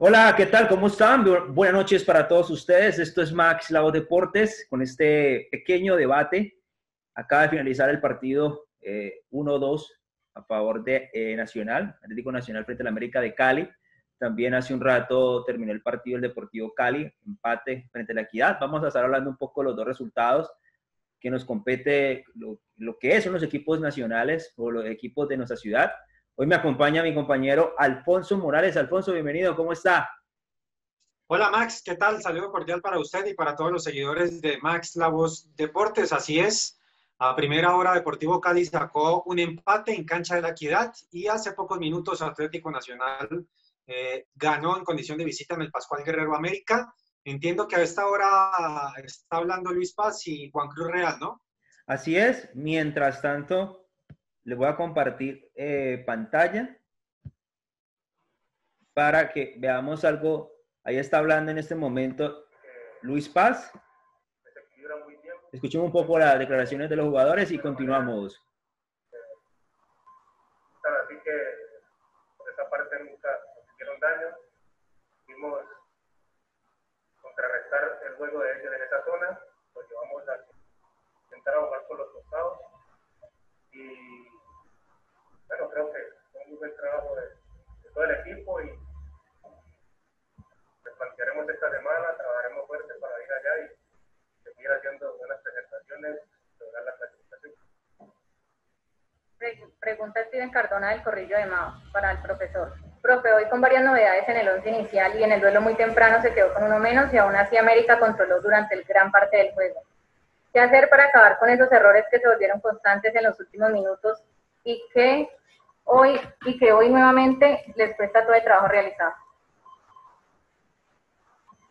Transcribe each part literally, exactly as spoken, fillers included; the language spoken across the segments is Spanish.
Hola, ¿qué tal? ¿Cómo están? Buenas noches para todos ustedes. Esto es MaxlaVoz Deportes con este pequeño debate. Acaba de finalizar el partido eh, uno dos a favor de eh, Nacional, Atlético Nacional frente a la América de Cali. También hace un rato terminó el partido del Deportivo Cali, empate frente a la Equidad. Vamos a estar hablando un poco de los dos resultados que nos compete lo, lo que son los equipos nacionales o los equipos de nuestra ciudad. Hoy me acompaña mi compañero Alfonso Morales. Alfonso, bienvenido. ¿Cómo está? Hola, Max. ¿Qué tal? Saludo cordial para usted y para todos los seguidores de MaxlaVoz Deportes. Así es. A primera hora, Deportivo Cali sacó un empate en cancha de la Equidad y hace pocos minutos Atlético Nacional eh, ganó en condición de visita en el Pascual Guerrero América. Entiendo que a esta hora está hablando Luis Paz y Juan Cruz Real, ¿no? Así es. Mientras tanto, les voy a compartir eh, pantalla para que veamos algo. Ahí está hablando en este momento Luis Paz. Escuchemos un poco las declaraciones de los jugadores y continuamos. Así que por esa parte nunca nos hicieron daño. Vimos contrarrestar el juego de ellos en esa zona. Pues llevamos a intentar jugar por los costados. Y bueno, creo que fue un muy buen trabajo de, de todo el equipo y nos plantearemos esta semana, trabajaremos fuerte para ir allá y seguir haciendo buenas presentaciones, lograr la clasificación. Pregunta Steven Cardona del Corrillo de Mao para el profesor. Profe, hoy con varias novedades en el once inicial y en el duelo muy temprano se quedó con uno menos y aún así América controló durante el gran parte del juego. ¿Qué hacer para acabar con esos errores que se volvieron constantes en los últimos minutos y que hoy, y que hoy nuevamente les cuesta todo el trabajo realizado?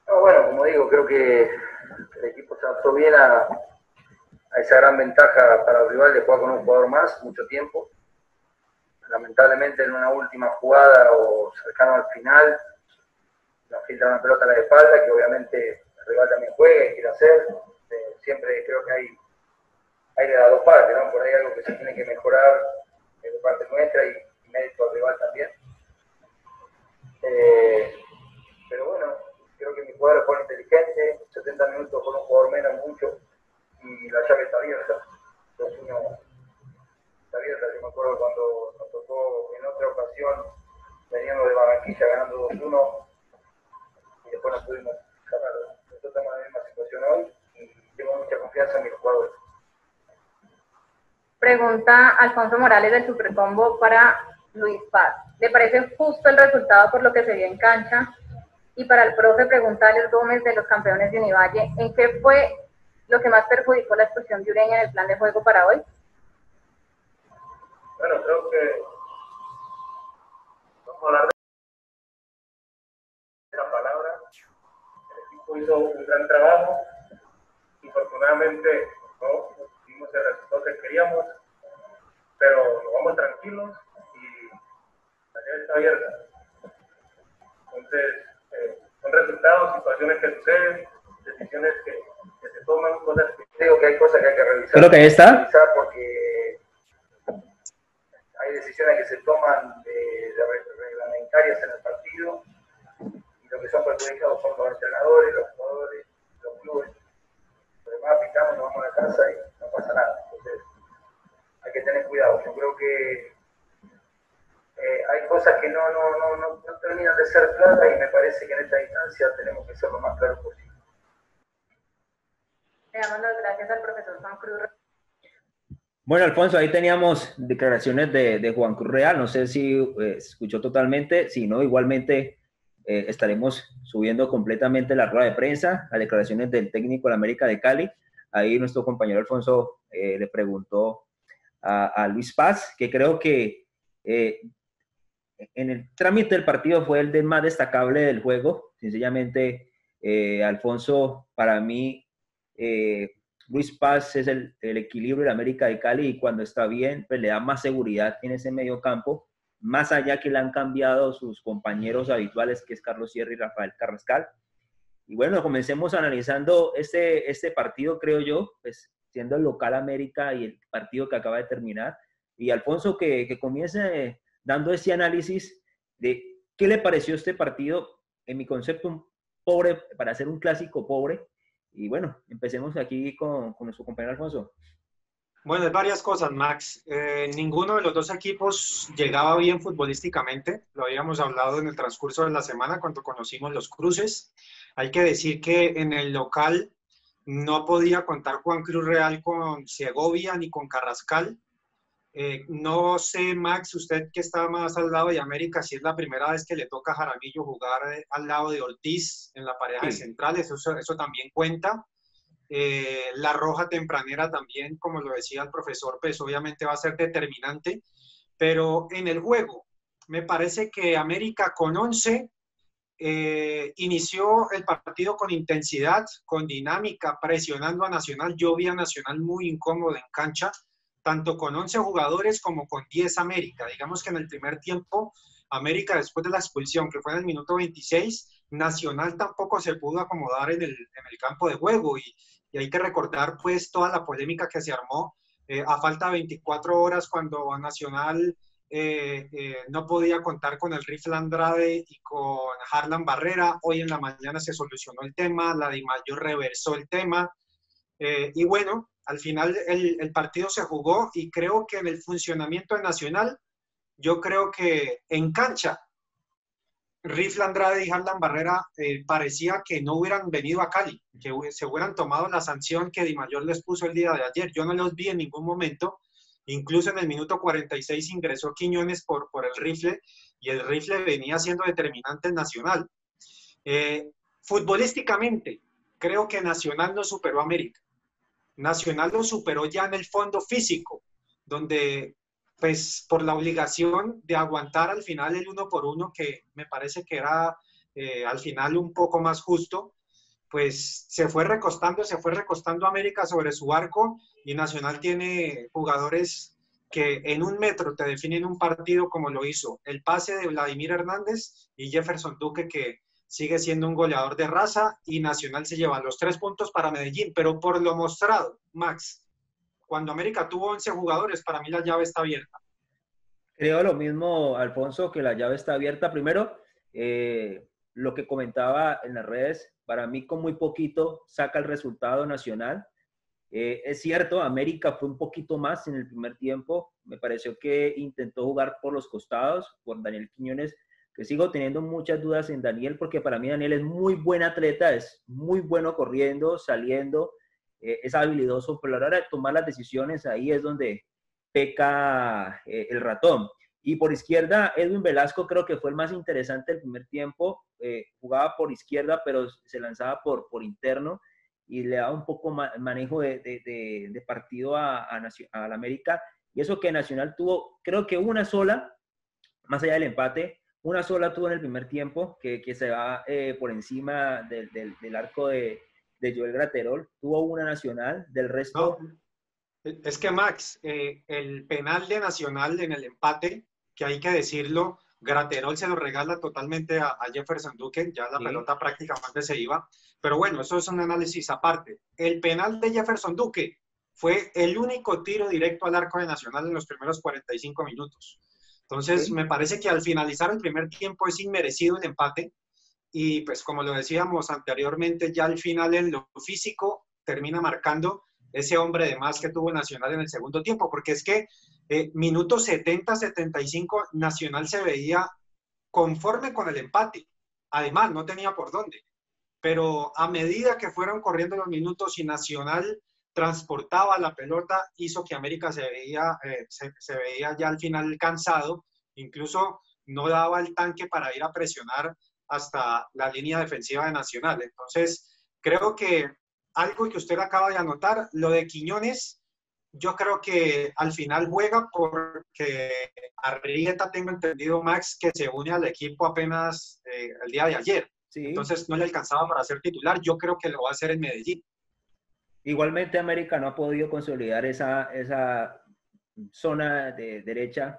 No, bueno, como digo, creo que el equipo se adaptó bien a, a esa gran ventaja para el rival de jugar con un jugador más mucho tiempo. Lamentablemente en una última jugada o cercano al final nos filtra una pelota a la espalda que obviamente el rival también juega y quiere hacer. Siempre creo que hay, hay de las dos partes, ¿no? Por ahí algo que se tiene que mejorar de parte nuestra y, y mérito al rival también. Eh, pero bueno, creo que mis jugadores fueron inteligentes, setenta minutos con un jugador menos mucho y la llave está abierta. Entonces uno está abierta. Yo me acuerdo cuando nos tocó en otra ocasión, veníamos de Barranquilla ganando dos uno y después nos pudimos ganar. Nosotros estamos en la misma situación hoy. Tengo mucha confianza en mis jugadores. Pregunta Alfonso Morales del Supercombo para Luis Paz. ¿Le parece justo el resultado por lo que se vio en cancha? Y para el profe, pregunta Alex Gómez de los campeones de Univalle, ¿en qué fue lo que más perjudicó la expulsión de Ureña en el plan de juego para hoy? Bueno, creo que vamos a hablar de la palabra. El equipo hizo un gran trabajo. Afortunadamente no tuvimos el resultado que queríamos, pero nos vamos tranquilos y la llave está abierta. Entonces, eh, son resultados, situaciones que suceden, decisiones que, que se toman, cosas que... Digo que hay cosas que hay que revisar. Creo que ahí está. Porque hay decisiones que se toman de, de reglamentarias en el partido, y lo que son perjudicados son los entrenadores, los jugadores, los clubes. Además, picamos, nos vamos a la casa y no pasa nada. Entonces, hay que tener cuidado. Yo creo que eh, hay cosas que no, no, no, no, no terminan de ser claras y me parece que en esta instancia tenemos que ser lo más claros posible. Le damos las gracias al profesor Juan Cruz. Bueno, Alfonso, ahí teníamos declaraciones de, de Juan Cruz Real. No sé si eh, escuchó totalmente, si no, igualmente... Eh, estaremos subiendo completamente la rueda de prensa, las declaraciones del técnico de América de Cali. Ahí nuestro compañero Alfonso eh, le preguntó a, a Luis Paz, que creo que eh, en el trámite del partido fue el de más destacable del juego. Sencillamente, eh, Alfonso, para mí, eh, Luis Paz es el, el equilibrio de América de Cali y cuando está bien, pues le da más seguridad en ese medio campo. Más allá que le han cambiado sus compañeros habituales, que es Carlos Sierra y Rafael Carrascal. Y bueno, comencemos analizando este, este partido, creo yo, pues, siendo el local América y el partido que acaba de terminar. Y Alfonso, que, que comience dando ese análisis de qué le pareció este partido en mi concepto, un pobre, para hacer un clásico pobre. Y bueno, empecemos aquí con, con nuestro compañero Alfonso. Bueno, varias cosas, Max. Eh, ninguno de los dos equipos llegaba bien futbolísticamente. Lo habíamos hablado en el transcurso de la semana cuando conocimos los cruces. Hay que decir que en el local no podía contar Juan Cruz Real con Segovia ni con Carrascal. Eh, no sé, Max, usted que está más al lado de América, si es la primera vez que le toca a Jaramillo jugar al lado de Ortiz en la pareja de centrales, eso, eso también cuenta. Eh, la roja tempranera también, como lo decía el profesor, pues obviamente va a ser determinante. Pero en el juego, me parece que América con once eh, inició el partido con intensidad, con dinámica, presionando a Nacional. Yo vi a Nacional muy incómodo en cancha, tanto con once jugadores como con diez América. Digamos que en el primer tiempo, América después de la expulsión, que fue en el minuto veintiséis, Nacional tampoco se pudo acomodar en el, en el campo de juego. Y, y hay que recordar pues toda la polémica que se armó eh, a falta de veinticuatro horas cuando Nacional eh, eh, no podía contar con el Rifle Andrade y con Harlan Barrera. Hoy en la mañana se solucionó el tema, la Di Mayor reversó el tema. Eh, y bueno, al final el, el partido se jugó y creo que en el funcionamiento de Nacional, yo creo que en cancha, Rifle Andrade y Harlan Barrera eh, parecía que no hubieran venido a Cali, que se hubieran tomado la sanción que Di Mayor les puso el día de ayer. Yo no los vi en ningún momento, incluso en el minuto cuarenta y seis ingresó Quiñones por, por el Rifle y el Rifle venía siendo determinante en Nacional. Eh, futbolísticamente, creo que Nacional no superó a América. Nacional lo superó ya en el fondo físico, donde pues por la obligación de aguantar al final el uno por uno, que me parece que era eh, al final un poco más justo, pues se fue recostando, se fue recostando América sobre su arco y Nacional tiene jugadores que en un metro te definen un partido como lo hizo el pase de Vladimir Hernández y Jefferson Duque, que sigue siendo un goleador de raza, y Nacional se lleva los tres puntos para Medellín. Pero por lo mostrado, Max, cuando América tuvo once jugadores, para mí la llave está abierta. Creo lo mismo, Alfonso, que la llave está abierta. Primero, eh, lo que comentaba en las redes, para mí con muy poquito saca el resultado Nacional. Eh, es cierto, América fue un poquito más en el primer tiempo. Me pareció que intentó jugar por los costados, por Daniel Quiñones, que sigo teniendo muchas dudas en Daniel, porque para mí Daniel es muy buen atleta, es muy bueno corriendo, saliendo, eh, es habilidoso, pero a la hora de tomar las decisiones ahí es donde peca eh, el ratón. Y por izquierda, Edwin Velasco creo que fue el más interesante del primer tiempo, eh, jugaba por izquierda, pero se lanzaba por, por interno y le daba un poco ma manejo de, de, de, de partido a, a, a la América. Y eso que Nacional tuvo, creo que una sola, más allá del empate, una sola tuvo en el primer tiempo, que, que se va eh, por encima del, del, del arco de, de Joel Graterol. Tuvo una Nacional, del resto... No, es que, Max, eh, el penal de Nacional en el empate, que hay que decirlo, Graterol se lo regala totalmente a, a Jefferson Duque, ya la sí. pelota prácticamente se iba. Pero bueno, eso es un análisis aparte. El penal de Jefferson Duque fue el único tiro directo al arco de Nacional en los primeros cuarenta y cinco minutos. Entonces, me parece que al finalizar el primer tiempo es inmerecido el empate y pues como lo decíamos anteriormente, ya al final en lo físico termina marcando ese hombre de más que tuvo Nacional en el segundo tiempo, porque es que eh, minutos setenta, setenta y cinco Nacional se veía conforme con el empate, además no tenía por dónde, pero a medida que fueron corriendo los minutos y Nacional transportaba la pelota, hizo que América se veía, eh, se, se veía ya al final cansado, incluso no daba el tanque para ir a presionar hasta la línea defensiva de Nacional. Entonces, creo que algo que usted acaba de anotar, lo de Quiñones, yo creo que al final juega porque Arrieta, tengo entendido, Max, que se une al equipo apenas eh, el día de ayer. Sí. Entonces, no le alcanzaba para ser titular, yo creo que lo va a hacer en Medellín. Igualmente, América no ha podido consolidar esa, esa zona de derecha.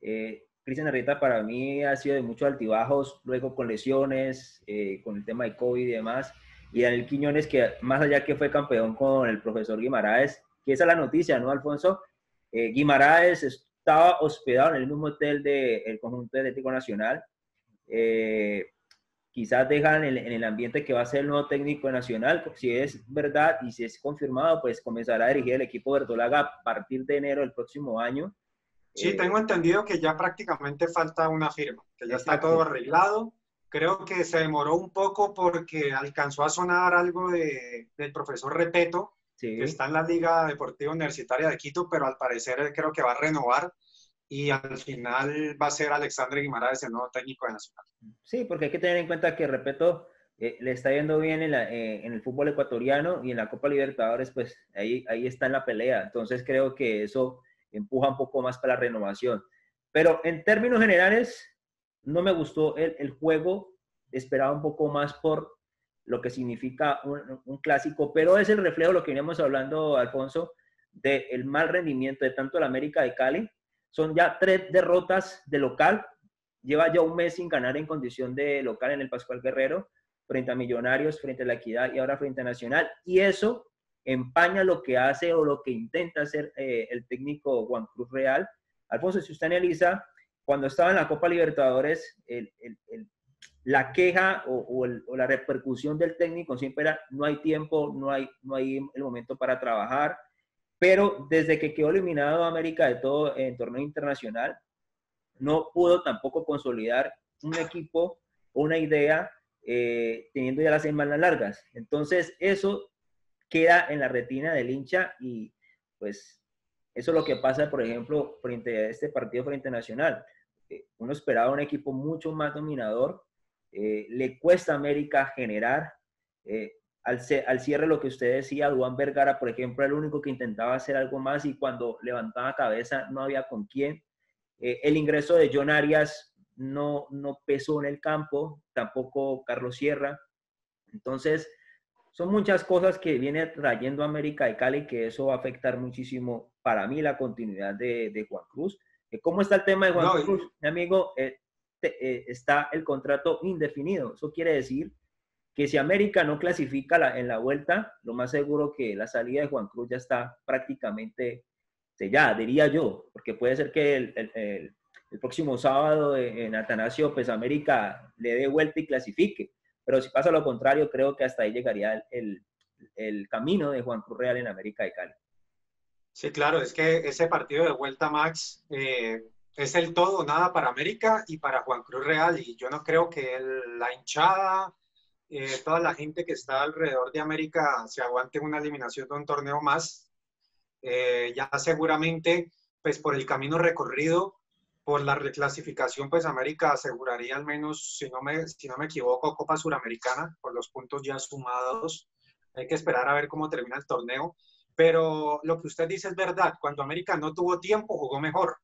Eh, Cristian Arrieta para mí ha sido de muchos altibajos, luego con lesiones, eh, con el tema de COVID y demás. Y Daniel Quiñones, que más allá que fue campeón con el profesor Guimarães, que esa es la noticia, ¿no, Alfonso? Eh, Guimarães estaba hospedado en el mismo hotel del conjunto Atlético Nacional. Eh, quizás dejan en, en el ambiente que va a ser el nuevo técnico nacional. Si es verdad y si es confirmado, pues comenzará a dirigir el equipo verdolaga a partir de enero del próximo año. Sí, eh, tengo entendido que ya prácticamente falta una firma, que ya está todo arreglado. Creo que se demoró un poco porque alcanzó a sonar algo de, del profesor Repeto, sí, que está en la Liga Deportiva Universitaria de Quito, pero al parecer creo que va a renovar y al final va a ser Alexandre Guimarães el nuevo técnico de Nacional. Sí, porque hay que tener en cuenta que Repeto eh, le está yendo bien en, la, eh, en el fútbol ecuatoriano y en la Copa Libertadores, pues ahí, ahí está en la pelea. Entonces creo que eso empuja un poco más para la renovación. Pero en términos generales, no me gustó el, el juego, esperaba un poco más por lo que significa un, un clásico, pero es el reflejo de lo que veníamos hablando, Alfonso, del mal rendimiento de tanto el América de Cali. Son ya tres derrotas de local, lleva ya un mes sin ganar en condición de local en el Pascual Guerrero, frente a Millonarios, frente a la Equidad y ahora frente a Nacional, y eso empaña lo que hace o lo que intenta hacer eh, el técnico Juan Cruz Real. Alfonso, si usted analiza, cuando estaba en la Copa Libertadores, el, el, el, la queja o, o, el, o la repercusión del técnico siempre era no hay tiempo, no hay, no hay el momento para trabajar, pero desde que quedó eliminado América de todo en torneo internacional, no pudo tampoco consolidar un equipo o una idea eh, teniendo ya las semanas largas. Entonces eso queda en la retina del hincha y pues eso es lo que pasa, por ejemplo, frente a este partido frente a Nacional. Uno esperaba un equipo mucho más dominador. Eh, le cuesta a América generar. Eh, al, al cierre, lo que usted decía, Duván Vergara, por ejemplo, era el único que intentaba hacer algo más y cuando levantaba cabeza no había con quién. Eh, el ingreso de John Arias no, no pesó en el campo, tampoco Carlos Sierra. Entonces, son muchas cosas que viene trayendo América de Cali que eso va a afectar muchísimo para mí la continuidad de, de Juan Cruz. ¿Cómo está el tema de Juan no, Cruz? Y... Mi amigo, eh, te, eh, está el contrato indefinido. Eso quiere decir que si América no clasifica la, en la vuelta, lo más seguro que la salida de Juan Cruz ya está prácticamente sellada, diría yo. Porque puede ser que el, el, el, el próximo sábado en Atanasio, pues América le dé vuelta y clasifique. Pero si pasa lo contrario, creo que hasta ahí llegaría el, el camino de Juan Cruz Real en América de Cali. Sí, claro, es que ese partido de vuelta, Max, eh, es el todo o nada para América y para Juan Cruz Real. Y yo no creo que el, la hinchada, eh, toda la gente que está alrededor de América se aguante una eliminación de un torneo más. Eh, ya seguramente, pues por el camino recorrido, por la reclasificación, pues América aseguraría al menos, si no me, si no me equivoco, Copa Sudamericana, por los puntos ya sumados. Hay que esperar a ver cómo termina el torneo. Pero lo que usted dice es verdad. Cuando América no tuvo tiempo, jugó mejor.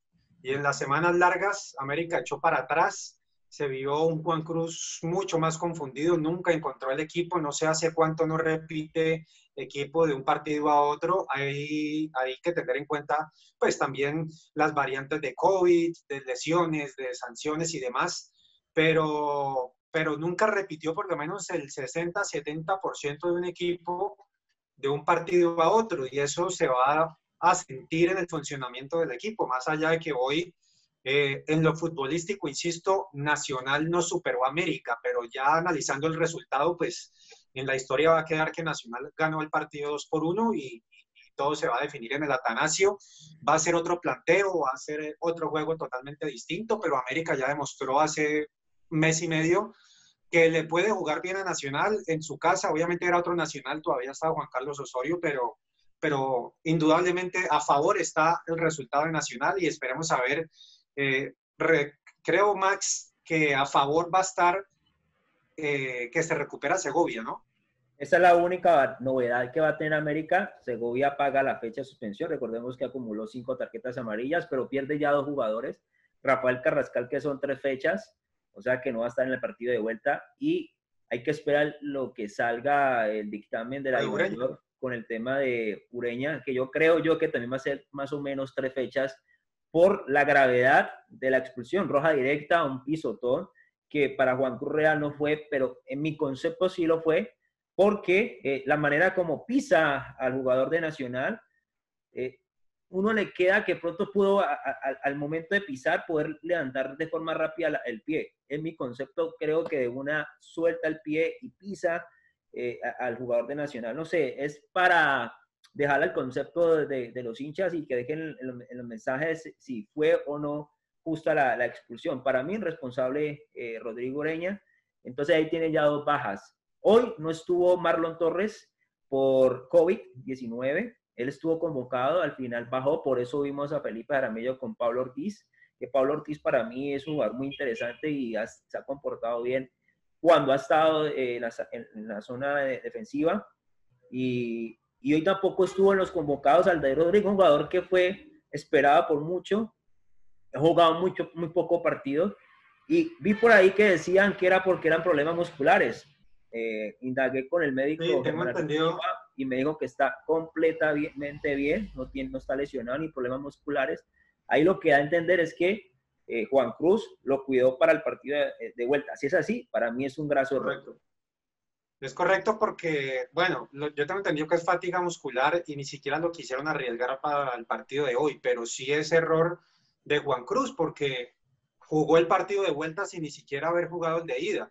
Y en las semanas largas, América echó para atrás. Se vio un Juan Cruz mucho más confundido. Nunca encontró el equipo. No sé hace cuánto no repite equipo de un partido a otro. Hay, hay que tener en cuenta pues también las variantes de COVID, de lesiones, de sanciones y demás, pero, pero nunca repitió por lo menos el sesenta, setenta por ciento de un equipo de un partido a otro y eso se va a sentir en el funcionamiento del equipo, más allá de que hoy eh, en lo futbolístico, insisto, Nacional no superó a América, pero ya analizando el resultado, pues en la historia va a quedar que Nacional ganó el partido dos por uno y, y todo se va a definir en el Atanasio. Va a ser otro planteo, va a ser otro juego totalmente distinto, pero América ya demostró hace mes y medio que le puede jugar bien a Nacional en su casa. Obviamente era otro Nacional, todavía estaba Juan Carlos Osorio, pero, pero indudablemente a favor está el resultado de Nacional y esperemos a ver. Eh, re, creo, Max, que a favor va a estar Eh, que se recupera Segovia, ¿no? Esa es la única novedad que va a tener América. Segovia paga la fecha de suspensión. Recordemos que acumuló cinco tarjetas amarillas, pero pierde ya dos jugadores. Rafael Carrascal, que son tres fechas, o sea que no va a estar en el partido de vuelta. Y hay que esperar lo que salga el dictamen de la Ureña con el tema de Ureña, que yo creo yo que también va a ser más o menos tres fechas por la gravedad de la expulsión. Roja directa, un pisotón, que para Juan Cruz Real no fue, pero en mi concepto sí lo fue, porque eh, la manera como pisa al jugador de Nacional, eh, uno le queda que pronto pudo, a, a, al momento de pisar, poder levantar de forma rápida la, el pie. En mi concepto, creo que de una suelta el pie y pisa eh, a, al jugador de Nacional. No sé, es para dejar al concepto de, de los hinchas y que dejen en, en los mensajes si fue o no justa la, la expulsión. Para mí, irresponsable eh, Rodrigo Ureña. Entonces, ahí tiene ya dos bajas. Hoy no estuvo Marlon Torres por COVID diecinueve. Él estuvo convocado, al final bajó, por eso vimos a Felipe Jaramillo con Pablo Ortiz, que Pablo Ortiz para mí es un jugador muy interesante y ha, se ha comportado bien cuando ha estado eh, en, la, en la zona de, defensiva. Y, y hoy tampoco estuvo en los convocados Aldair Rodríguez, un jugador que fue esperado por mucho, ha jugado mucho, muy poco partido. Y vi por ahí que decían que era porque eran problemas musculares. Eh, indagué con el médico sí, tengo entendido. Y me dijo que está completamente bien, no, tiene, no está lesionado ni problemas musculares. Ahí lo que da a entender es que eh, Juan Cruz lo cuidó para el partido de, de vuelta. Si es así, para mí es un graso roto. Es correcto porque, bueno, lo, yo tengo entendido que es fatiga muscular y ni siquiera lo quisieron arriesgar para el partido de hoy, pero sí es error de Juan Cruz porque jugó el partido de vuelta sin ni siquiera haber jugado el de ida.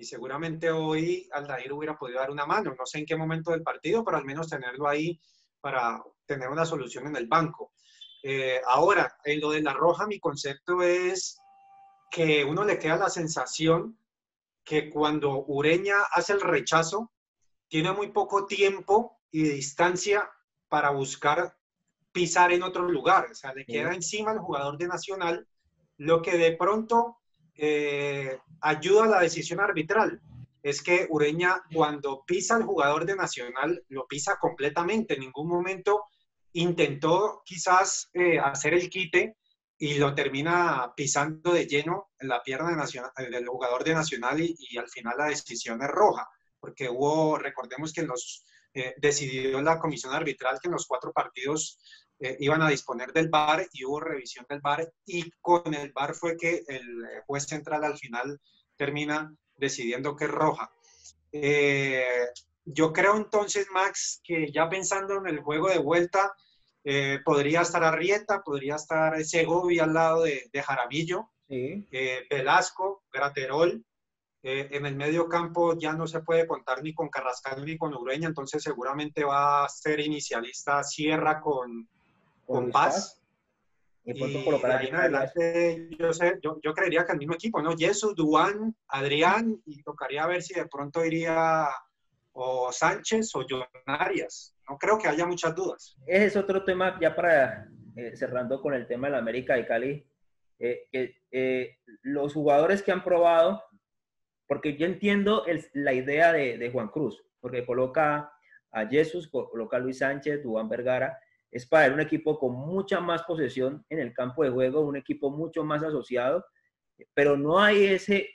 Y seguramente hoy Aldair hubiera podido dar una mano, no sé en qué momento del partido, pero al menos tenerlo ahí para tener una solución en el banco. Eh, ahora, en lo de la roja, mi concepto es que uno le queda la sensación que cuando Ureña hace el rechazo, tiene muy poco tiempo y distancia para buscar pisar en otro lugar. O sea, le queda encima al jugador de Nacional, lo que de pronto... Eh, ayuda a la decisión arbitral. Es que Ureña, cuando pisa al jugador de Nacional, lo pisa completamente. En ningún momento intentó quizás eh, hacer el quite y lo termina pisando de lleno en la pierna de Nacional, del jugador de Nacional y, y al final la decisión es roja. Porque hubo, recordemos que los, eh, decidió la comisión arbitral que en los cuatro partidos Eh, iban a disponer del V A R y hubo revisión del V A R y con el V A R fue que el juez central al final termina decidiendo que es roja. Eh, yo creo entonces, Max, que ya pensando en el juego de vuelta, eh, podría estar Arrieta, podría estar Segovia al lado de, de Jaramillo, sí. eh, Velasco, Graterol. Eh, en el medio campo ya no se puede contar ni con Carrascal ni con Ureña, entonces seguramente va a ser inicialista Sierra con con Paz. Y, y colocar ahí en adelante, yo, sé, yo, yo creería que el mismo equipo, ¿no? Jesús, Duán, Adrián, y tocaría ver si de pronto iría o Sánchez o John Arias. No creo que haya muchas dudas. Ese es otro tema, ya para eh, cerrando con el tema de la América de Cali. Eh, eh, eh, los jugadores que han probado, porque yo entiendo el, la idea de, de Juan Cruz, porque coloca a Jesús, coloca a Luis Sánchez, Duván Vergara, es para él un equipo con mucha más posesión en el campo de juego, un equipo mucho más asociado, pero no hay ese,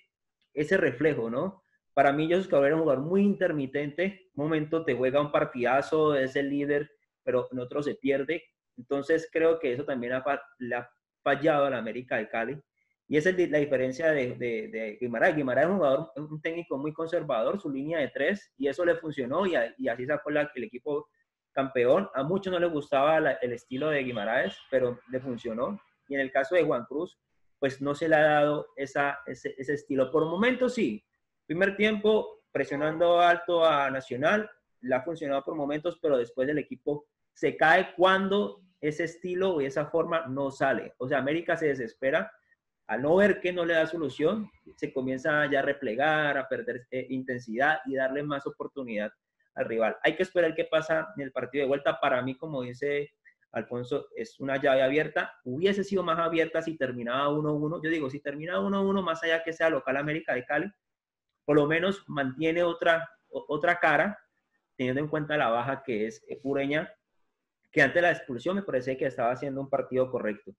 ese reflejo, ¿no? Para mí, Jesús Cabrera es un jugador muy intermitente, un momento te juega un partidazo, es el líder, pero en otro se pierde, entonces creo que eso también ha, le ha fallado a la América de Cali. Y esa es la diferencia de, de, de Guimarães. Guimarães es un jugador, un técnico muy conservador, su línea de tres, y eso le funcionó, y, a, y así sacó la, el equipo campeón. A muchos no les gustaba la, el estilo de Guimarães, pero le funcionó. Y en el caso de Juan Cruz, pues no se le ha dado esa, ese, ese estilo. Por momentos sí. Primer tiempo, presionando alto a Nacional, le ha funcionado por momentos, pero después el equipo se cae cuando ese estilo y esa forma no sale. O sea, América se desespera. Al no ver que no le da solución, se comienza ya a replegar, a perder eh, intensidad y darle más oportunidad al rival. Hay que esperar qué pasa en el partido de vuelta. Para mí, como dice Alfonso, es una llave abierta. Hubiese sido más abierta si terminaba uno uno. Yo digo, si termina uno uno, más allá que sea local América de Cali, por lo menos mantiene otra, otra cara, teniendo en cuenta la baja que es Ureña, que antes de la expulsión me parece que estaba haciendo un partido correcto.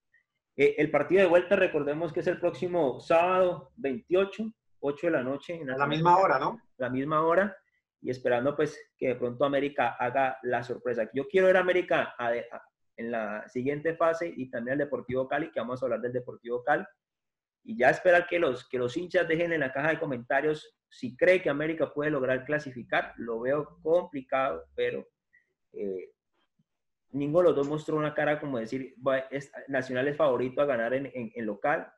Eh, el partido de vuelta, recordemos que es el próximo sábado veintiocho, ocho de la noche. En la, la misma hora, ¿no? La misma hora. Y esperando, pues, que de pronto América haga la sorpresa. Yo quiero ver a América a, a, en la siguiente fase y también al Deportivo Cali, que vamos a hablar del Deportivo Cali. Y ya esperar que los, que los hinchas dejen en la caja de comentarios si cree que América puede lograr clasificar. Lo veo complicado, pero... Eh, Ninguno de los dos mostró una cara como decir, ¿es Nacional es favorito a ganar en, en, en local?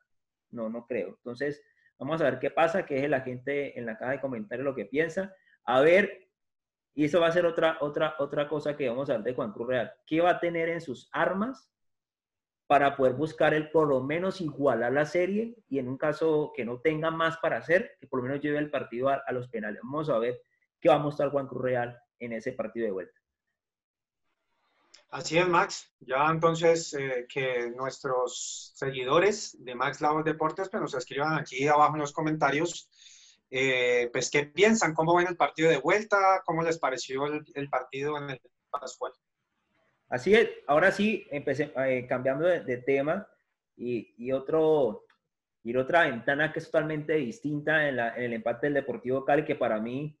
No, no creo. Entonces, vamos a ver qué pasa, qué es la gente en la caja de comentarios lo que piensa. A ver, y eso va a ser otra, otra, otra cosa que vamos a ver de Juan Cruz Real. ¿Qué va a tener en sus armas para poder buscar el por lo menos igualar la serie y en un caso que no tenga más para hacer, que por lo menos lleve el partido a, a los penales? Vamos a ver qué va a mostrar Juan Cruz Real en ese partido de vuelta. Así es, Max. Ya entonces eh, que nuestros seguidores de MaxlaVoz Deportes pues, nos escriban aquí abajo en los comentarios eh, pues qué piensan, cómo ven el partido de vuelta, cómo les pareció el, el partido en el Pascual. Así es. Ahora sí, empecé, eh, cambiando de, de tema y, y, otro, y otra ventana que es totalmente distinta en, la, en el empate del Deportivo Cali, que para mí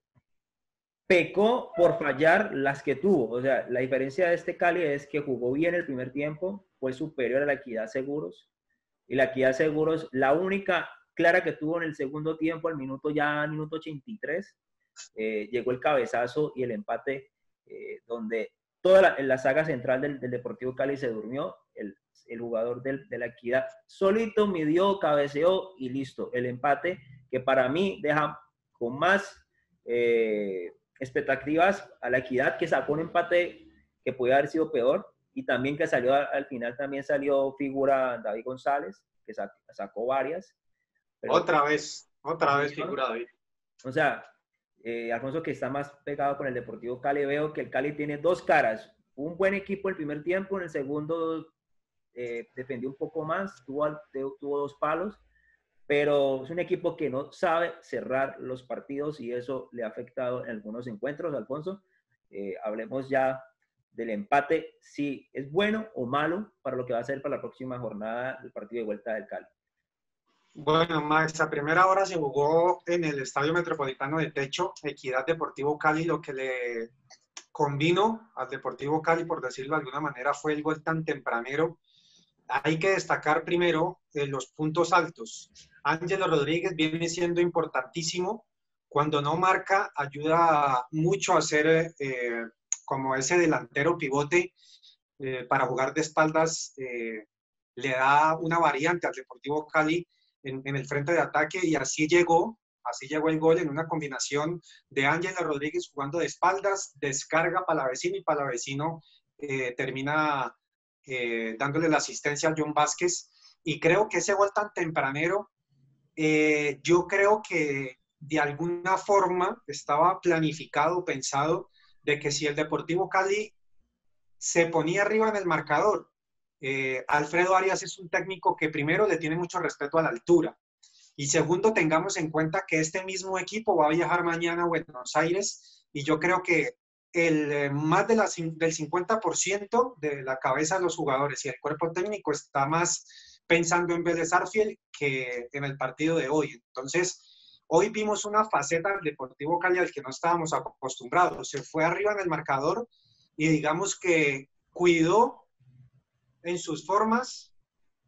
pecó por fallar las que tuvo. O sea, la diferencia de este Cali es que jugó bien el primer tiempo, fue superior a la Equidad Seguros. Y la Equidad Seguros, la única clara que tuvo en el segundo tiempo, al minuto ya, minuto ochenta y tres, eh, llegó el cabezazo y el empate, eh, donde toda la, en la saga central del, del Deportivo Cali se durmió. El, el jugador del, de la Equidad solito midió, cabeceó y listo. El empate que para mí deja con más... Eh, expectativas a la Equidad, que sacó un empate que podía haber sido peor, y también que salió al final, también salió figura David González, que sacó, sacó varias. Pero otra vez, otra vez figura David. O sea, eh, Alfonso, que está más pegado con el Deportivo Cali, veo que el Cali tiene dos caras. Un buen equipo el primer tiempo, en el segundo eh, defendió un poco más, tuvo, tuvo dos palos, pero es un equipo que no sabe cerrar los partidos y eso le ha afectado en algunos encuentros, Alfonso. Eh, hablemos ya del empate, si es bueno o malo para lo que va a ser para la próxima jornada del partido de vuelta del Cali. Bueno, Max, a primera hora se jugó en el Estadio Metropolitano de Techo, Equidad Deportivo Cali. Lo que le convino al Deportivo Cali, por decirlo de alguna manera, fue el gol tan tempranero. Hay que destacar primero eh, los puntos altos. Ángelo Rodríguez viene siendo importantísimo. Cuando no marca, ayuda mucho a ser eh, como ese delantero pivote eh, para jugar de espaldas. Eh, le da una variante al Deportivo Cali en, en el frente de ataque y así llegó, así llegó el gol en una combinación de Ángelo Rodríguez jugando de espaldas, descarga Palavecino y Palavecino eh, termina... Eh, dándole la asistencia a John Vázquez, y creo que ese gol tan tempranero eh, yo creo que de alguna forma estaba planificado, pensado, de que si el Deportivo Cali se ponía arriba en el marcador, eh, Alfredo Arias es un técnico que primero le tiene mucho respeto a la altura y segundo tengamos en cuenta que este mismo equipo va a viajar mañana a Buenos Aires y yo creo que El, más de la, del cincuenta por ciento de la cabeza de los jugadores y el cuerpo técnico está más pensando en Vélez Arfield que en el partido de hoy. Entonces, hoy vimos una faceta del Deportivo Cali al que no estábamos acostumbrados. Se fue arriba en el marcador y digamos que cuidó en sus formas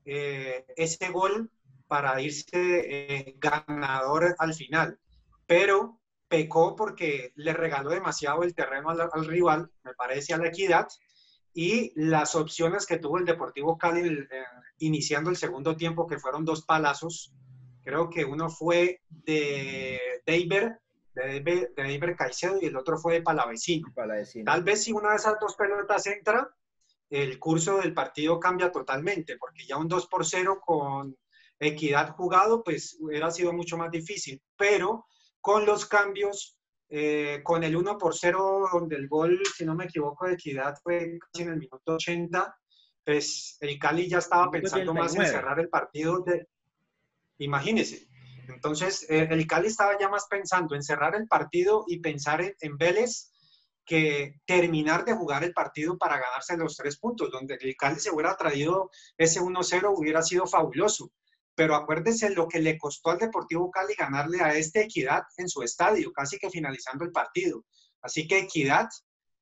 eh, ese gol para irse eh, ganador al final. Pero pecó porque le regaló demasiado el terreno al, al rival, me parece, a la Equidad, y las opciones que tuvo el Deportivo Cali el, eh, iniciando el segundo tiempo, que fueron dos palazos. Creo que uno fue de Deiber, de Deiber, de Deiber Caicedo, y el otro fue de Palavecino. Palavecino. Tal vez si una de esas dos pelotas entra, el curso del partido cambia totalmente, porque ya un dos por cero con Equidad jugado, pues hubiera sido mucho más difícil, pero con los cambios, eh, con el uno por cero, donde el gol, si no me equivoco, de Equidad fue casi en el minuto ochenta, pues el Cali ya estaba pensando más en cerrar el partido, de, imagínense. Entonces, eh, el Cali estaba ya más pensando en cerrar el partido y pensar en, en Vélez que terminar de jugar el partido para ganarse los tres puntos, donde el Cali se hubiera traído ese uno cero, hubiera sido fabuloso. Pero acuérdense lo que le costó al Deportivo Cali ganarle a este Equidad en su estadio, casi que finalizando el partido. Así que Equidad,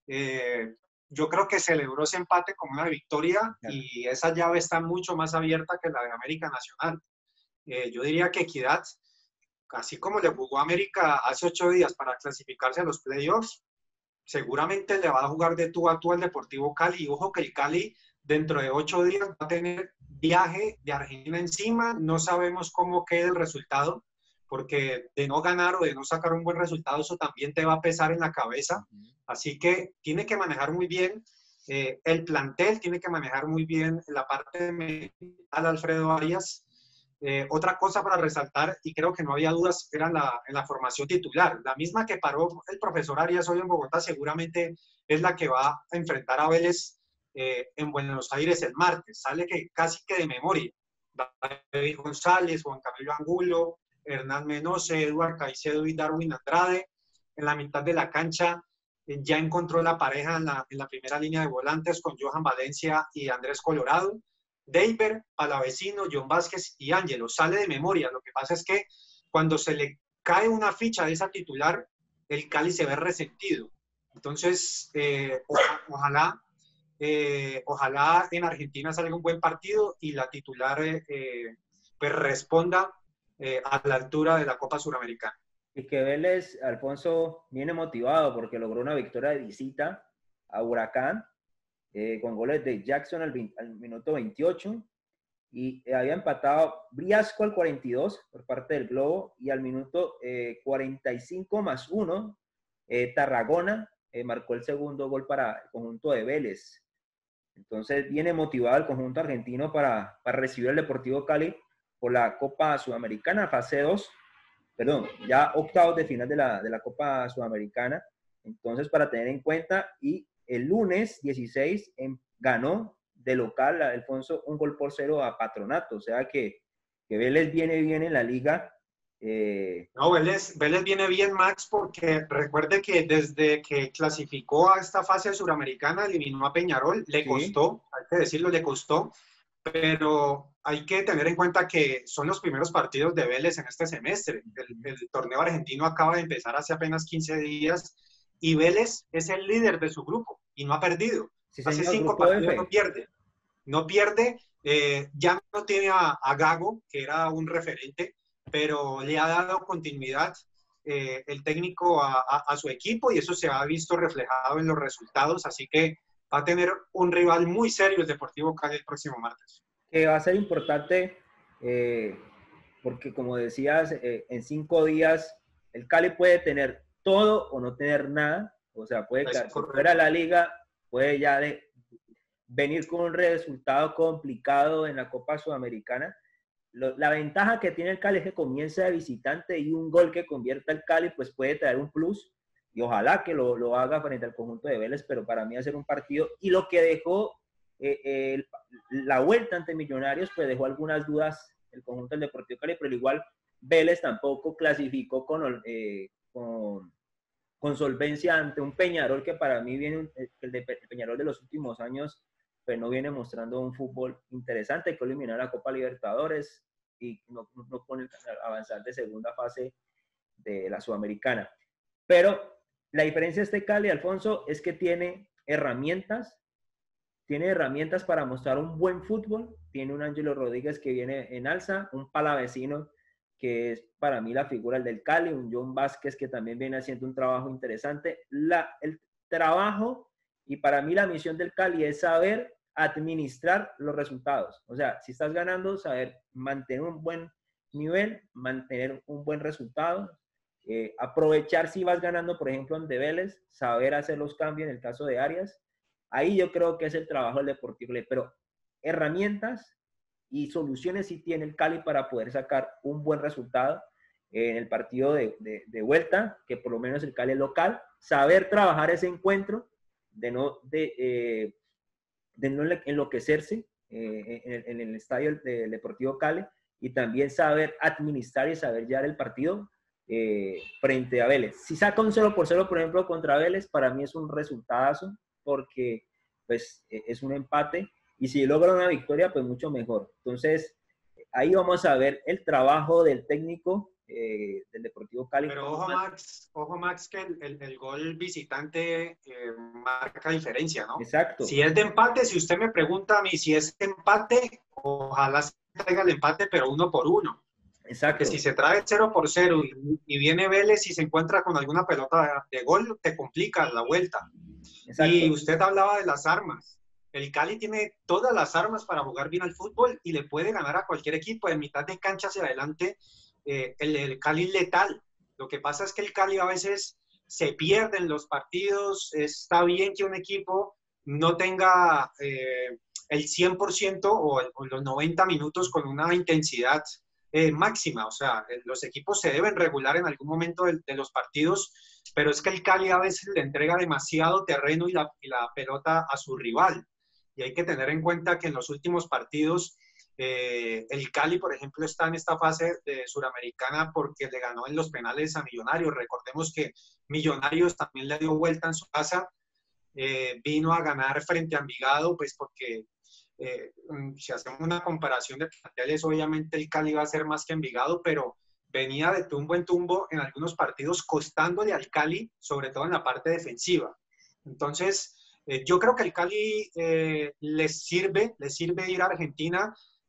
eh, yo creo que celebró ese empate como una victoria, claro, y esa llave está mucho más abierta que la de América Nacional. Eh, yo diría que Equidad, así como le jugó a América hace ocho días para clasificarse a los playoffs, seguramente le va a jugar de tú a tú al Deportivo Cali. Y ojo que el Cali dentro de ocho días va a tener viaje de Argentina encima. No sabemos cómo quede el resultado, porque de no ganar o de no sacar un buen resultado, eso también te va a pesar en la cabeza. Así que tiene que manejar muy bien eh, el plantel, tiene que manejar muy bien la parte mental Alfredo Arias. Eh, otra cosa para resaltar, y creo que no había dudas, era la, en la formación titular. La misma que paró el profesor Arias hoy en Bogotá seguramente es la que va a enfrentar a Vélez eh, en Buenos Aires el martes. Sale que casi que de memoria. David González, Juan Camilo Angulo, Hernán Menose, Deiber Caicedo y Darwin Andrade. En la mitad de la cancha eh, ya encontró la pareja en la, en la primera línea de volantes con Johan Valencia y Andrés Colorado. Deiber, Palavecino, John Vázquez y Ángelo. Sale de memoria. Lo que pasa es que cuando se le cae una ficha de esa titular, el Cali se ve resentido. Entonces, eh, oja, ojalá, eh, ojalá en Argentina salga un buen partido y la titular eh, eh, pues responda eh, a la altura de la Copa Sudamericana. Y que Vélez, Alfonso, viene motivado porque logró una victoria de visita a Huracán. Eh, con goles de Jackson al, al minuto veintiocho, y eh, había empatado Briasco al cuarenta y dos por parte del Globo, y al minuto eh, cuarenta y cinco más uno eh, Tarragona eh, marcó el segundo gol para el conjunto de Vélez. Entonces viene motivado el conjunto argentino para, para recibir al Deportivo Cali por la Copa Sudamericana, fase dos, perdón, ya octavos de final de la, de la Copa Sudamericana. Entonces, para tener en cuenta. Y el lunes dieciséis en, ganó de local a Alfonso un gol por cero a Patronato. O sea que, que Vélez viene bien en la liga. Eh... No, Vélez, Vélez viene bien, Max, porque recuerde que desde que clasificó a esta fase suramericana eliminó a Peñarol. Le sí. costó, hay que decirlo, le costó. Pero hay que tener en cuenta que son los primeros partidos de Vélez en este semestre. El, el torneo argentino acaba de empezar hace apenas quince días. Y Vélez es el líder de su grupo y no ha perdido. Sí, Hace señor, cinco partidos no pierde. No pierde, eh, ya no tiene a, a Gago, que era un referente, pero le ha dado continuidad eh, el técnico a, a, a su equipo, y eso se ha visto reflejado en los resultados. Así que va a tener un rival muy serio el Deportivo Cali el próximo martes. Que va a ser importante eh, porque, como decías, eh, en cinco días el Cali puede tener todo o no tener nada. O sea, puede caer fuera la liga, puede ya de, venir con un resultado complicado en la Copa Sudamericana. Lo, la ventaja que tiene el Cali es que comienza de visitante, y un gol que convierta el Cali pues puede traer un plus, y ojalá que lo, lo haga frente al conjunto de Vélez. Pero para mí va a ser un partido, y lo que dejó eh, eh, el, la vuelta ante Millonarios pues dejó algunas dudas el conjunto del Deportivo Cali, pero igual Vélez tampoco clasificó con, eh, con con solvencia ante un Peñarol que para mí viene, el, de, el Peñarol de los últimos años, pues no viene mostrando un fútbol interesante, que eliminó la Copa Libertadores y no, no pone avanzar de segunda fase de la Sudamericana. Pero la diferencia de este Cali, Alfonso, es que tiene herramientas, tiene herramientas para mostrar un buen fútbol. Tiene un Ángelo Rodríguez que viene en alza, un Palavecino que es para mí la figura del Cali, un John Vázquez que también viene haciendo un trabajo interesante. La, el trabajo, y para mí la misión del Cali es saber administrar los resultados. O sea, si estás ganando, saber mantener un buen nivel, mantener un buen resultado, eh, aprovechar si vas ganando, por ejemplo, ante Vélez, saber hacer los cambios en el caso de Arias. Ahí yo creo que es el trabajo del Deportivo, pero herramientas y soluciones sí tiene el Cali para poder sacar un buen resultado en el partido de, de, de vuelta, que por lo menos el Cali es local. Saber trabajar ese encuentro, de no, de, eh, de no enloquecerse eh, en, el, en el estadio del Deportivo Cali, y también saber administrar y saber llevar el partido eh, frente a Vélez. Si saca un cero por cero, por ejemplo, contra Vélez, para mí es un resultadazo, porque pues, es un empate. Y si logra una victoria, pues mucho mejor. Entonces, ahí vamos a ver el trabajo del técnico eh, del Deportivo Cali. Pero ojo, Max, ojo, Max que el, el, el gol visitante eh, marca diferencia, ¿no? Exacto. Si es de empate, si usted me pregunta a mí si es de empate, ojalá se traiga el empate, pero uno por uno. Exacto. Que si se trae cero por cero y, y viene Vélez y se encuentra con alguna pelota de, de gol, te complica la vuelta. Exacto. Y usted hablaba de las armas. El Cali tiene todas las armas para jugar bien al fútbol y le puede ganar a cualquier equipo. En mitad de cancha hacia adelante, eh, el, el Cali es letal. Lo que pasa es que el Cali a veces se pierde en los partidos. Está bien que un equipo no tenga eh, el cien por ciento o, el, o los noventa minutos con una intensidad Eh, máxima, o sea, los equipos se deben regular en algún momento de, de los partidos, pero es que el Cali a veces le entrega demasiado terreno y la, y la pelota a su rival, y hay que tener en cuenta que en los últimos partidos eh, el Cali, por ejemplo, está en esta fase de suramericana porque le ganó en los penales a Millonarios. Recordemos que Millonarios también le dio vuelta en su casa, eh, vino a ganar frente a Envigado, pues porque Eh, si hacemos una comparación de planteles, obviamente el Cali va a ser más que Envigado, pero venía de tumbo en tumbo en algunos partidos, costándole al Cali, sobre todo en la parte defensiva. Entonces, eh, yo creo que el Cali eh, les sirve, les sirve ir a Argentina.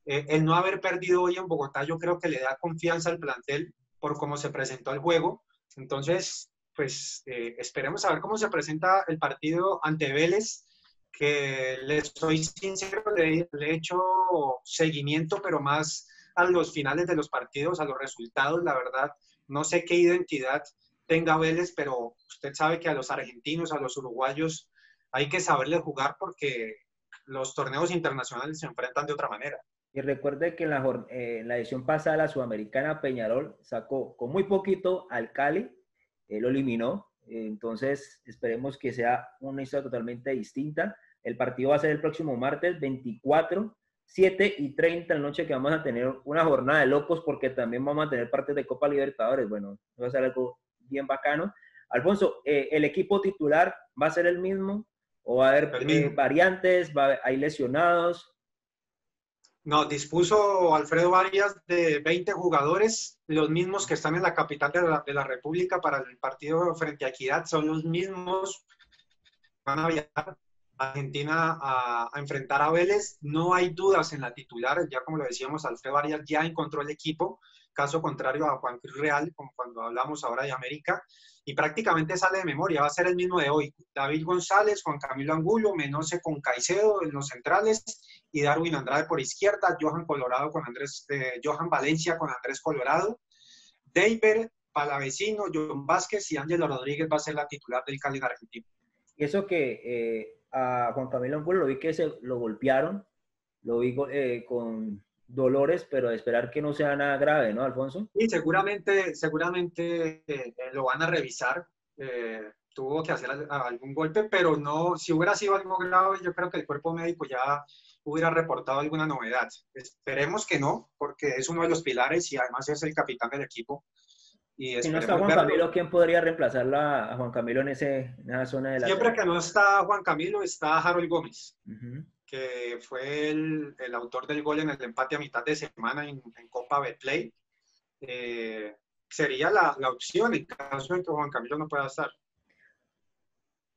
Eh, el no haber perdido hoy en Bogotá, yo creo que le da confianza al plantel por cómo se presentó el juego. Entonces, pues eh, esperemos a ver cómo se presenta el partido ante Vélez, que les soy sincero, le he hecho seguimiento, pero más a los finales de los partidos, a los resultados. La verdad, no sé qué identidad tenga Vélez, pero usted sabe que a los argentinos, a los uruguayos, hay que saberles jugar porque los torneos internacionales se enfrentan de otra manera. Y recuerde que en la, eh, en la edición pasada, la Sudamericana, Peñarol sacó con muy poquito al Cali, eh, lo eliminó. Entonces, esperemos que sea una historia totalmente distinta. El partido va a ser el próximo martes, veinticuatro, siete y treinta de la noche, que vamos a tener una jornada de locos, porque también vamos a tener partes de Copa Libertadores. Bueno, va a ser algo bien bacano. Alfonso, eh, ¿el equipo titular va a ser el mismo? ¿O va a haber eh, variantes? ¿Va a, ¿Hay lesionados? No, dispuso Alfredo Arias de veinte jugadores, los mismos que están en la capital de la, de la República para el partido frente a Equidad. Son los mismos que van a viajar a Argentina a, a enfrentar a Vélez. No hay dudas en la titular, ya como lo decíamos, Alfredo Arias ya encontró el equipo, caso contrario a Juan Cruz Real, como cuando hablamos ahora de América, y prácticamente sale de memoria, va a ser el mismo de hoy. David González, Juan Camilo Angulo, Menose con Caicedo en los centrales, y Darwin Andrade por izquierda, Johan Colorado con Andrés, eh, Johan Valencia con Andrés Colorado, Deiber, Palavecino, John Vázquez y Ángelo Rodríguez va a ser la titular del Cali argentino. Y eso que eh, a Juan Camilo Angulo lo vi que se lo golpearon, lo vi eh, con dolores, pero esperar que no sea nada grave, ¿no, Alfonso? Sí, seguramente, seguramente eh, lo van a revisar. Eh, tuvo que hacer algún golpe, pero no, si hubiera sido algo grave, yo creo que el cuerpo médico ya hubiera reportado alguna novedad. Esperemos que no, porque es uno de los pilares y además es el capitán del equipo. Y si no está Juan verlo. Camilo, ¿quién podría reemplazarla a Juan Camilo en, ese, en esa zona de la... Siempre que no está Juan Camilo, está Harold Gómez, uh-huh, que fue el, el autor del gol en el empate a mitad de semana en, en Copa Betplay. Eh, sería la, la opción en caso de que Juan Camilo no pueda estar.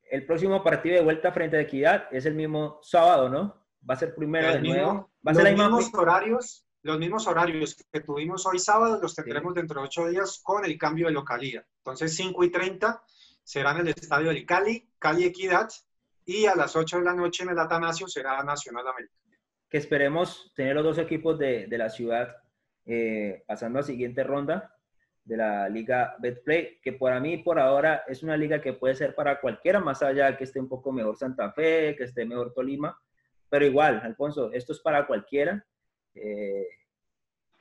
El próximo partido de vuelta frente a Equidad es el mismo sábado, ¿no? Va a ser primero el de mismo, nuevo. Va a ser los, la mismos horarios, los mismos horarios que tuvimos hoy sábado los tendremos, sí, dentro de ocho días con el cambio de localía. Entonces, cinco y treinta será en el estadio del Cali, Cali Equidad, y a las ocho de la noche en el Atanasio será Nacional América. Que esperemos tener los dos equipos de, de la ciudad eh, pasando a la siguiente ronda de la Liga Betplay, que para mí, por ahora, es una liga que puede ser para cualquiera, más allá que esté un poco mejor Santa Fe, que esté mejor Tolima. Pero igual, Alfonso, esto es para cualquiera. Eh,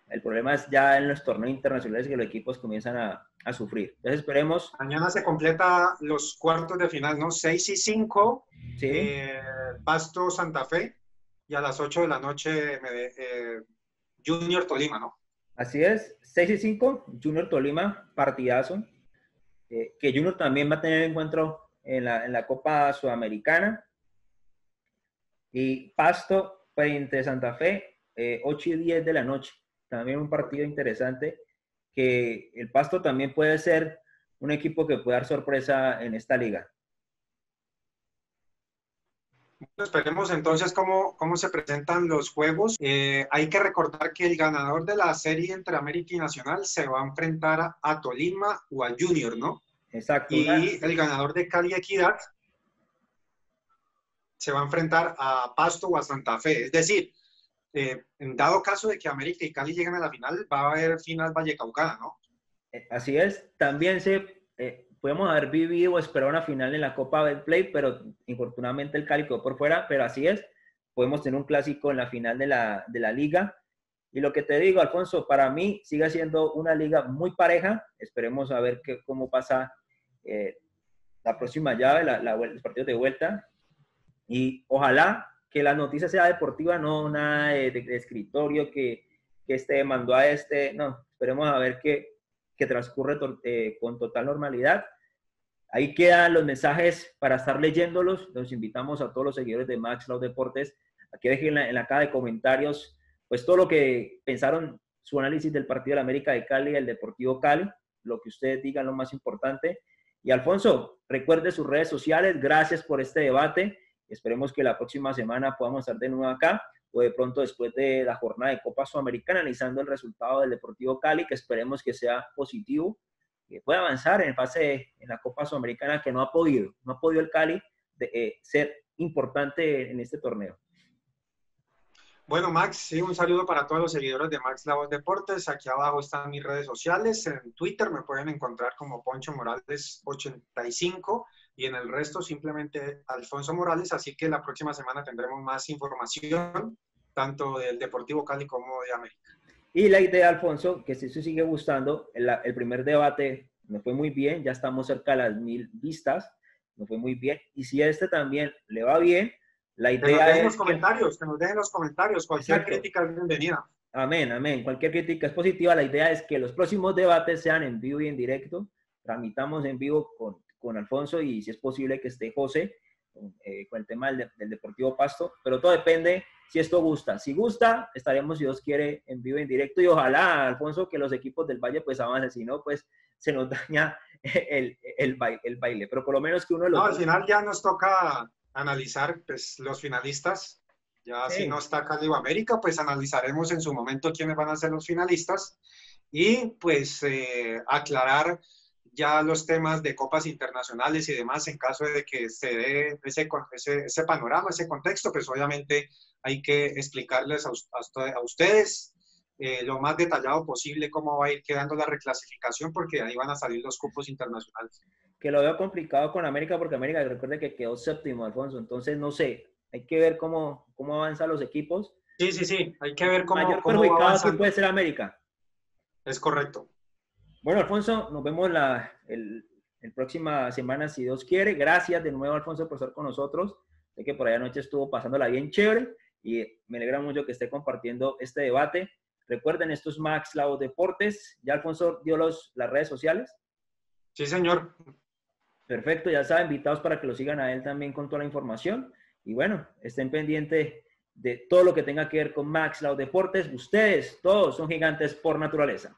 el problema es ya en los torneos internacionales que los equipos comienzan a, a sufrir. Entonces esperemos. Mañana se completa los cuartos de final, ¿no? seis y cinco, ¿sí? eh, Pasto, Santa Fe, y a las ocho de la noche eh, Junior Tolima, ¿no? Así es, seis y cinco, Junior Tolima, partidazo. Eh, que Junior también va a tener encuentro en la, en la Copa Sudamericana. Y Pasto frente a Santa Fe, eh, ocho y diez de la noche. También un partido interesante, que el Pasto también puede ser un equipo que puede dar sorpresa en esta liga. Esperemos entonces cómo, cómo se presentan los juegos. Eh, hay que recordar que el ganador de la serie entre América y Nacional se va a enfrentar a, a Tolima o a Junior, ¿no? Exacto. Y el ganador de Cali Equidad se va a enfrentar a Pasto o a Santa Fe. Es decir, eh, en dado caso de que América y Cali lleguen a la final, va a haber final vallecaucana, ¿no? Así es. También se... Eh... podemos haber vivido o esperado una final en la Copa Betplay, pero infortunadamente el Cali quedó por fuera, pero así es. Podemos tener un clásico en la final de la, de la liga. Y lo que te digo, Alfonso, para mí sigue siendo una liga muy pareja. Esperemos a ver qué, cómo pasa eh, la próxima llave, la, la, los partidos de vuelta. Y ojalá que la noticia sea deportiva, no nada de, de, de escritorio que, que este mandó a este. No, esperemos a ver qué que transcurre eh, con total normalidad. Ahí quedan los mensajes para estar leyéndolos. Los invitamos a todos los seguidores de MaxlaVoz Deportes a que dejen en la, en la caja de comentarios pues todo lo que pensaron, su análisis del partido de la América de Cali y el Deportivo Cali, lo que ustedes digan lo más importante. Y Alfonso, recuerde sus redes sociales. Gracias por este debate. Esperemos que la próxima semana podamos estar de nuevo acá, o de pronto después de la jornada de Copa Sudamericana, analizando el resultado del Deportivo Cali, que esperemos que sea positivo, que pueda avanzar en fase en la Copa Sudamericana, que no ha podido, no ha podido el Cali de, eh, ser importante en este torneo. Bueno, Max, sí, un saludo para todos los seguidores de MaxlaVoz Deportes. Aquí abajo están mis redes sociales. En Twitter me pueden encontrar como Poncho Morales ochenta y cinco y en el resto simplemente Alfonso Morales. Así que la próxima semana tendremos más información, tanto del Deportivo Cali como de América. Y la idea, Alfonso, que si se sigue gustando, el, el primer debate nos fue muy bien. Ya estamos cerca de las mil vistas. Nos fue muy bien. Y si a este también le va bien, la idea que nos dejen los comentarios, que... que nos dejen los comentarios. Cualquier Exacto. crítica es bienvenida. Amén, amén. Cualquier crítica es positiva. La idea es que los próximos debates sean en vivo y en directo. Tramitamos en vivo con, con Alfonso y si es posible que esté José eh, con el tema del, de, del Deportivo Pasto. Pero todo depende si esto gusta. Si gusta, estaremos, si Dios quiere, en vivo y en directo. Y ojalá, Alfonso, que los equipos del Valle pues avancen. Si no, pues se nos daña el, el, baile, el baile. Pero por lo menos que uno de los... No, al final ya nos toca... analizar pues, los finalistas. Ya sí. Si no está Cali o América, pues analizaremos en su momento quiénes van a ser los finalistas y pues eh, aclarar ya los temas de copas internacionales y demás en caso de que se dé ese, ese, ese panorama, ese contexto, pues obviamente hay que explicarles a, a, a ustedes eh, lo más detallado posible cómo va a ir quedando la reclasificación porque ahí van a salir los cupos internacionales. Que lo veo complicado con América, porque América, recuerde que quedó séptimo, Alfonso. Entonces, no sé, hay que ver cómo, cómo avanzan los equipos. Sí, sí, sí, hay que ver cómo, mayor cómo perjudicado que puede ser América. Es correcto. Bueno, Alfonso, nos vemos la el, el próxima semana, si Dios quiere. Gracias de nuevo, Alfonso, por estar con nosotros. Sé que por allá anoche estuvo pasándola bien chévere y me alegra mucho que esté compartiendo este debate. Recuerden, esto es MaxlaVoz Deportes. Ya Alfonso dio los, las redes sociales. Sí, señor. Perfecto, ya saben, invitados para que lo sigan a él también con toda la información. Y bueno, estén pendientes de todo lo que tenga que ver con MaxlaVoz Deportes. Ustedes, todos, son gigantes por naturaleza.